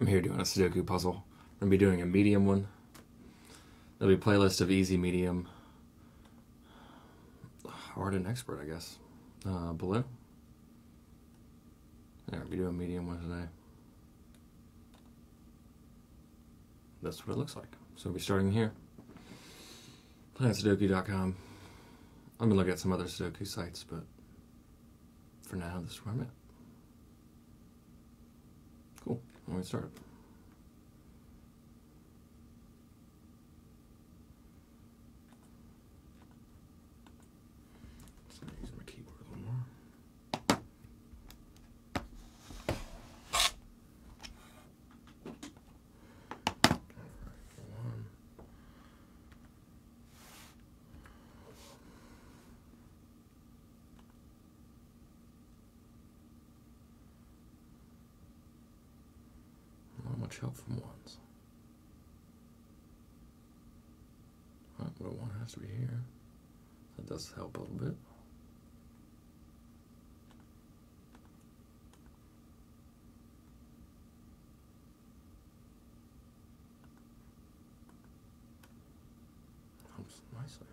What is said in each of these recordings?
I'm here doing a Sudoku puzzle. I'm going to be doing a medium one. There'll be a playlist of easy, medium, hard, and expert, I guess, below. Yeah, I'll be doing a medium one today. That's what it looks like. So we'll be starting here. PlanetSudoku.com. I'm going to look at some other Sudoku sites, but for now, this is where I'm at. Cool. Let me start. So I'm using my keyboard a little more. All right, one. Much help from ones. All right, well, one has to be here. That does help a little bit. Helps nicely.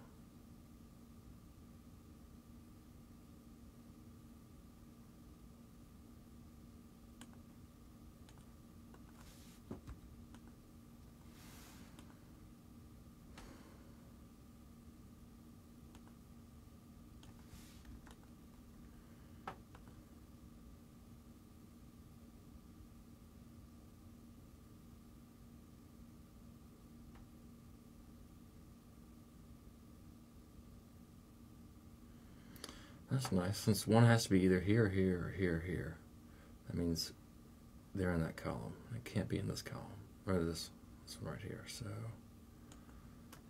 That's nice, since one has to be either here, here, or here, here. That means they're in that column. It can't be in this column, or this one right here. So,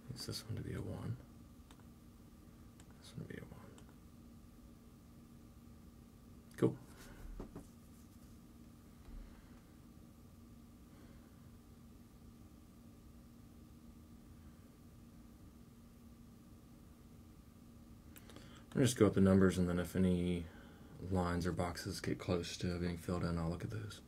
it's this one to be a one. This one to be a one. Cool. I'll just go up the numbers, and then if any lines or boxes get close to being filled in, I'll look at those.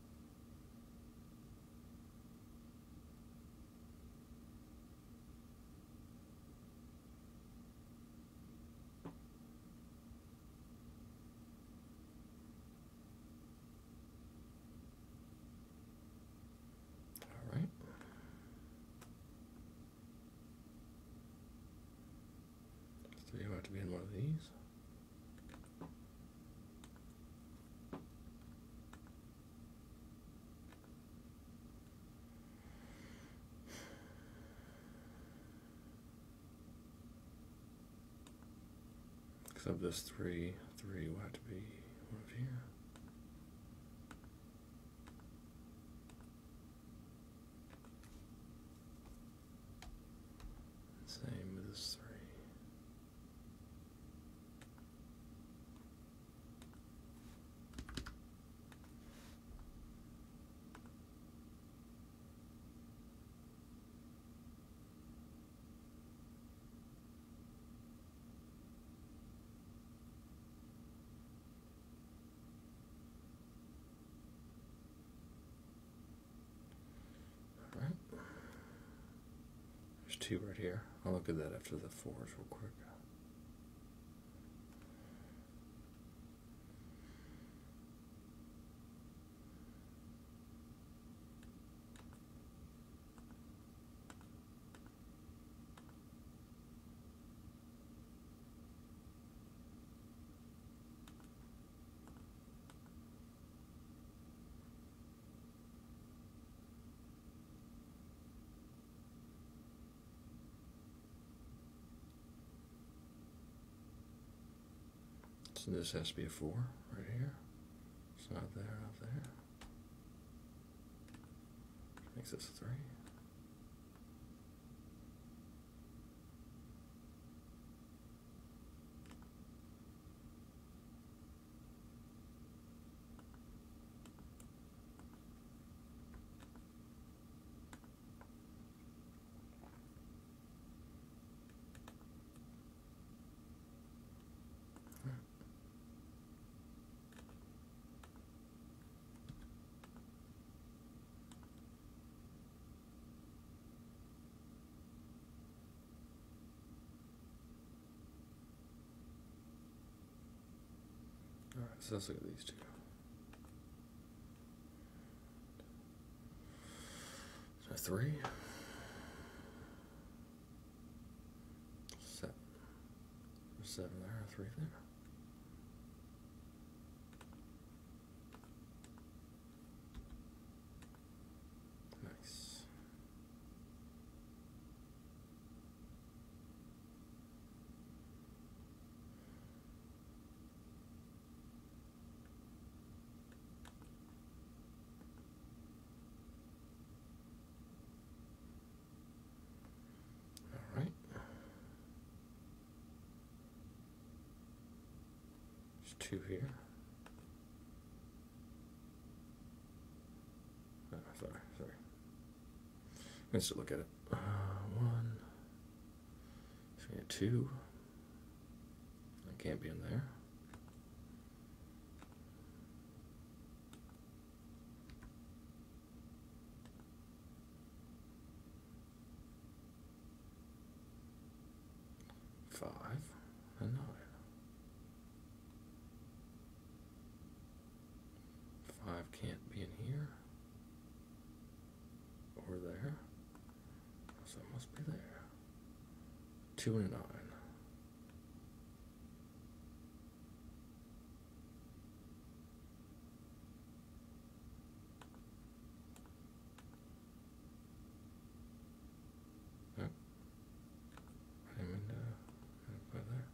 Twos. You have to be in one of these. Except this three will have to be one of here. Same with this three. Two right here. I'll look at that after the fours real quick. So this has to be a four right here. It's not there, not there. Which makes this a three. So let's look at these two. So 3, 7. There's 7 there, 3 there. Two here. Oh, sorry. Let's look at it. 1. So we have 2. That can't be in there. Can't be in here or there, so it must be there. 2 and 9. Nope. I didn't mean to put it there.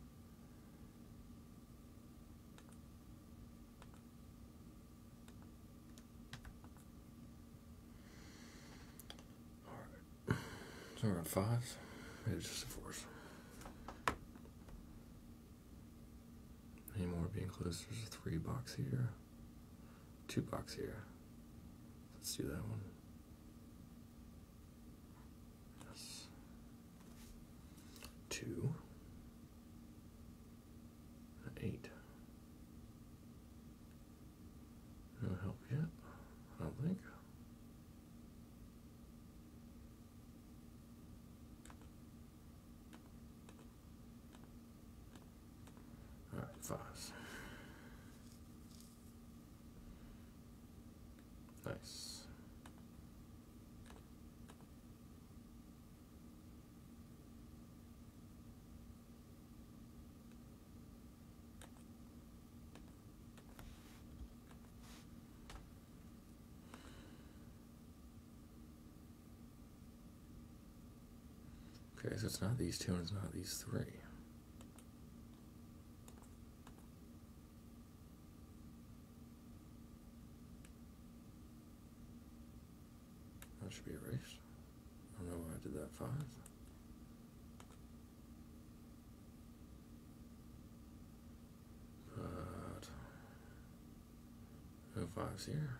So we're on 5s, it's just a 4s. Any more being close, there's a 3 box here, 2 box here. Let's do that one. Yes. 2, 8. No help yet, I don't think. Nice. Okay, so it's not these 2 and it's not these 3. Should be erased. I don't know why I did that 5. But no 5s here.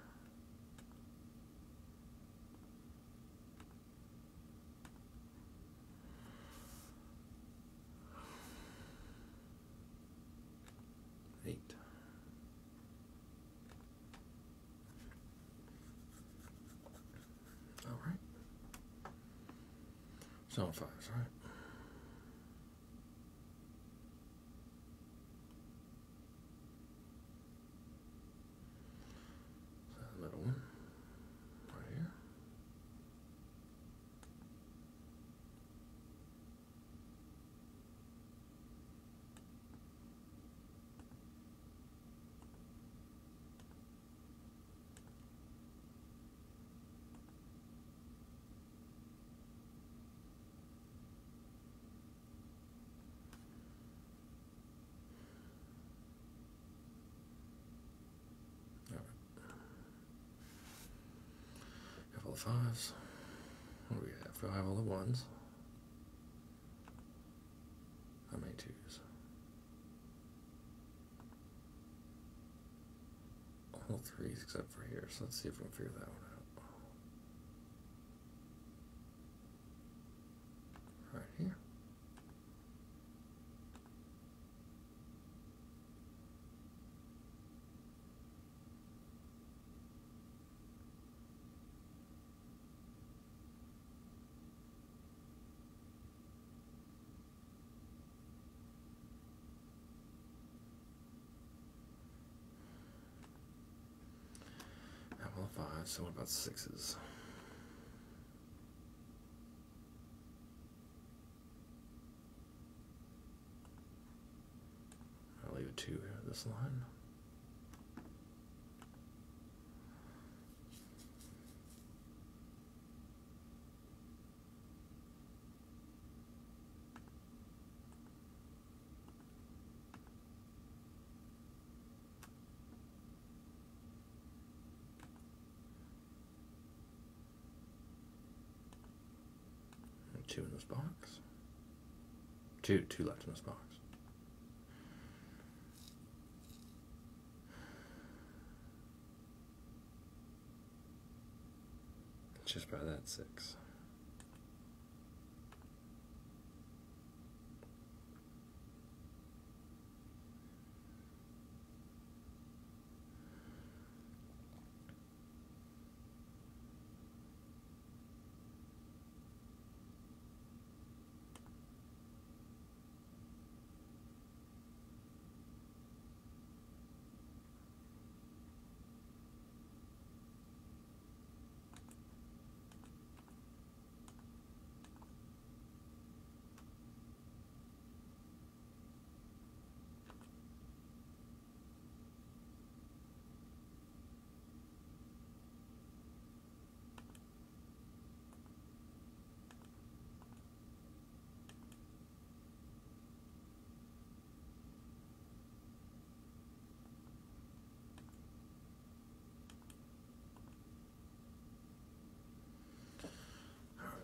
It's on 5s, right? That middle one, right here. All the 5s. What do we have? We'll have all the 1s. How many 2s? All 3s except for here. So let's see if we can figure that one out. Right here. So what about sixes? I'll leave a 2 here at this line. Two in this box. Two left in this box. Just by that 6.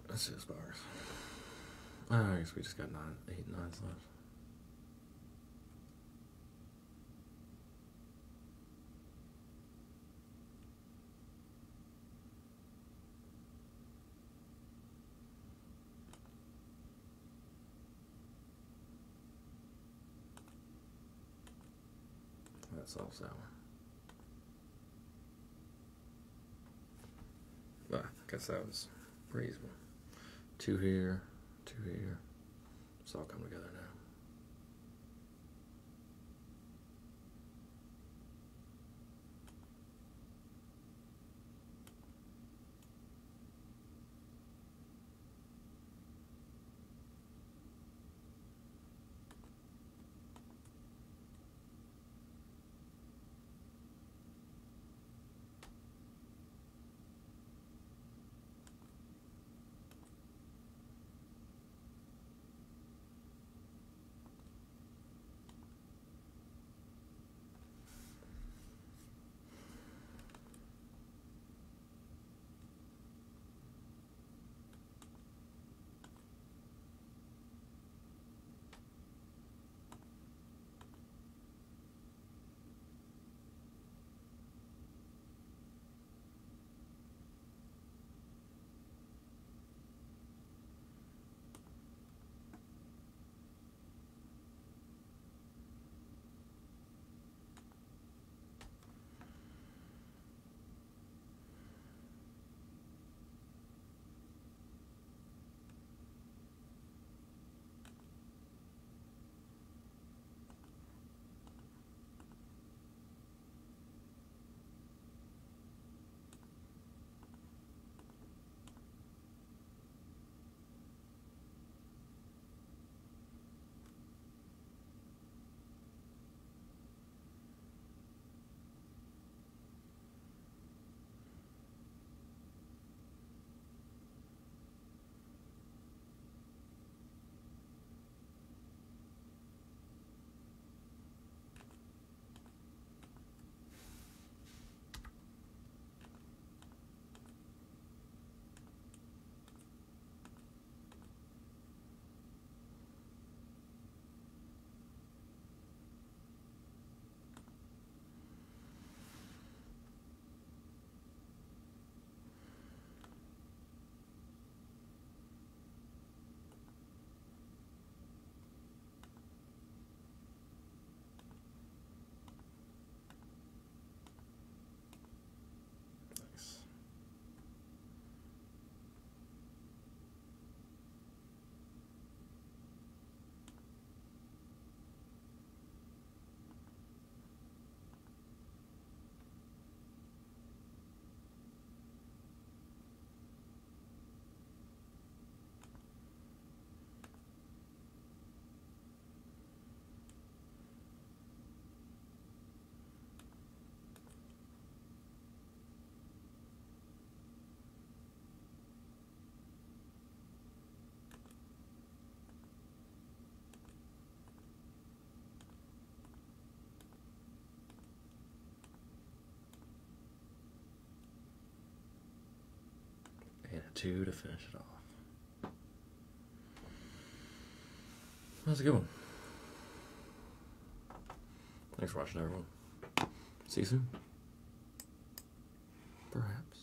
Let's do this box. I guess we just got 8 and 9s left. That solves that one. Well, I guess that was reasonable. 2 here, 2 here. It's all come together now. two to finish it off. That's a good one. Thanks for watching, everyone. See you soon. Perhaps.